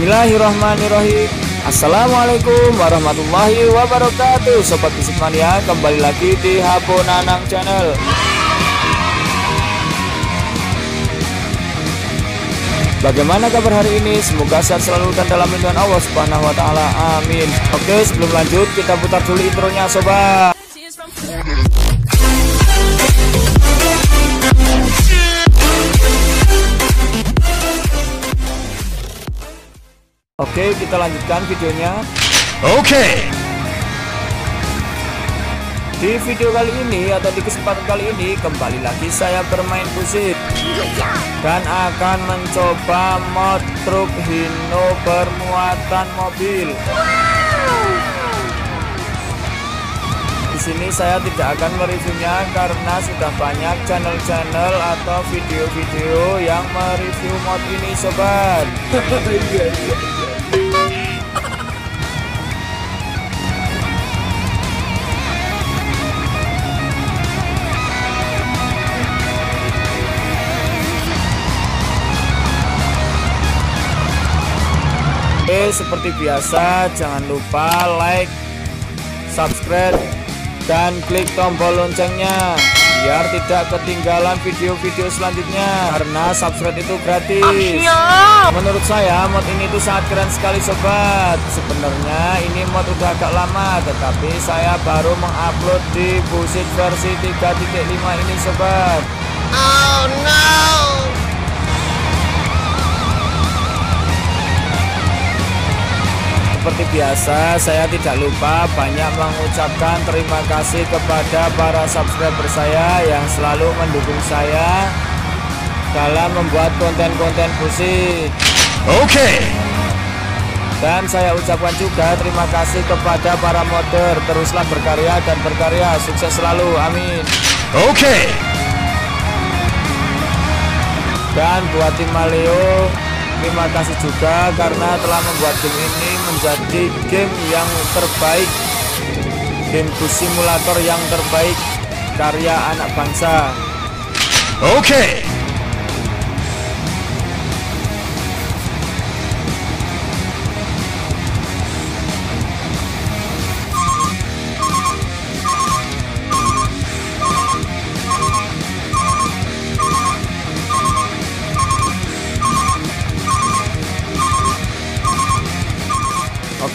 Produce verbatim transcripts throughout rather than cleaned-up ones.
Bismillahirrahmanirrahim. Assalamualaikum warahmatullahi wabarakatuh. Sobat Bussid Mania, kembali lagi di Hpo Nanang Channel. Bagaimana kabar hari ini? Semoga sehat selalu dan dalam lindungan Allah Subhanahu wa taala. Amin. Oke, sebelum lanjut kita putar dulu intronya, sobat. Oke, kita lanjutkan videonya. Oke. Di video kali ini atau di kesempatan kali ini kembali lagi saya bermain Bussid dan akan mencoba mod truk Hino bermuatan mobil. Di sini saya tidak akan mereviewnya karena sudah banyak channel-channel atau video-video yang mereview mod ini, sobat. Oke, seperti biasa jangan lupa like, subscribe, dan klik tombol loncengnya biar tidak ketinggalan video-video selanjutnya, karena subscribe itu gratis. Menurut saya mod ini tuh sangat keren sekali, sobat. Sebenarnya ini mod udah agak lama, tetapi saya baru mengupload di Bussid versi tiga titik lima ini, sobat. Oh no. Seperti biasa, saya tidak lupa banyak mengucapkan terima kasih kepada para subscriber saya yang selalu mendukung saya dalam membuat konten-konten Bussid. Oke. Dan saya ucapkan juga terima kasih kepada para modder. Teruslah berkarya dan berkarya, sukses selalu, amin. Oke. Dan buat tim Maleo, terima kasih juga karena telah membuat game ini menjadi game yang terbaik, game bus simulator yang terbaik karya anak bangsa. Oke.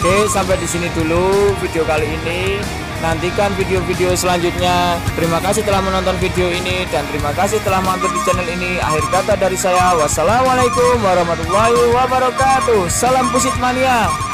Oke, sampai di sini dulu video kali ini. Nantikan video-video selanjutnya. Terima kasih telah menonton video ini dan terima kasih telah mampir di channel ini. Akhir kata dari saya, wassalamualaikum warahmatullahi wabarakatuh. Salam Bussid Mania.